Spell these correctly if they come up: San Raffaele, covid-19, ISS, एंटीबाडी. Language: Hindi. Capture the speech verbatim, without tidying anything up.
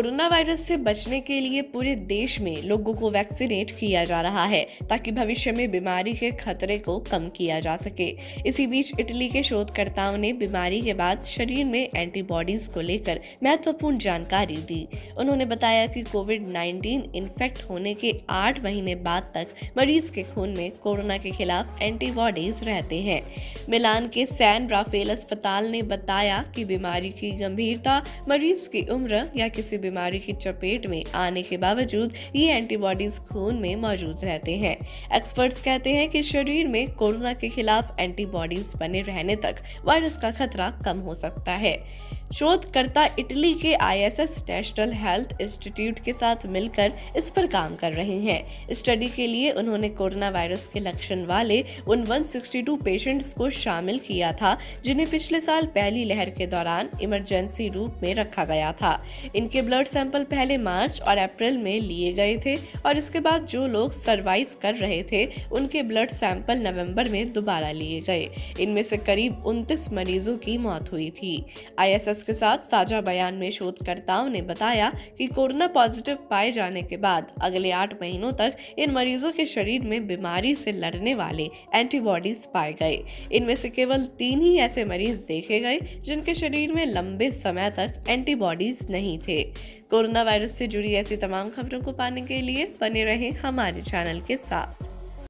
कोरोना वायरस से बचने के लिए पूरे देश में लोगों को वैक्सीनेट किया जा रहा है ताकि भविष्य में बीमारी के खतरे को कम किया जा सके। इसी बीच इटली के शोधकर्ताओं ने बीमारी के बाद शरीर में एंटीबॉडीज को लेकर महत्वपूर्ण जानकारी दी। उन्होंने बताया कि कोविड नाइनटीन इन्फेक्ट होने के आठ महीने बाद तक मरीज के खून में कोरोना के खिलाफ एंटीबॉडीज रहते हैं। मिलान के सैन राफेल अस्पताल ने बताया कि बीमारी की गंभीरता, मरीज की उम्र या किसी बीमारी की चपेट में आने के बावजूद ये एंटीबॉडीज खून में मौजूद रहते हैं। एक्सपर्ट्स कहते हैं कि शरीर में कोरोना के खिलाफ एंटीबॉडीज बने रहने तक वायरस का खतरा कम हो सकता है। शोधकर्ता इटली के I S S national health institute के साथ मिलकर इस पर काम कर रहे हैं। स्टडी के लिए उन्होंने कोरोना वायरस के लक्षण वाले उन एक सौ बासठ पेशेंट्स को शामिल किया था जिन्हें पिछले साल पहली लहर के दौरान इमरजेंसी रूप में रखा गया था। इनके ब्लड सैंपल पहले मार्च और अप्रैल में लिए गए थे और इसके बाद जो लोग सर्वाइव कर रहे थे उनके ब्लड सैंपल नवम्बर में दोबारा लिए गए। इनमें से करीब उनतीस मरीजों की मौत हुई थी। आई एस एस के साथ साझा बयान में शोधकर्ताओं ने बताया कि कोरोना पॉजिटिव पाए जाने के बाद अगले आठ महीनों तक इन मरीजों के शरीर में बीमारी से लड़ने वाले एंटीबॉडीज पाए गए। इनमें से केवल तीन ही ऐसे मरीज देखे गए जिनके शरीर में लंबे समय तक एंटीबॉडीज नहीं थे। कोरोना वायरस से जुड़ी ऐसी तमाम खबरों को पाने के लिए बने रहें हमारे चैनल के साथ।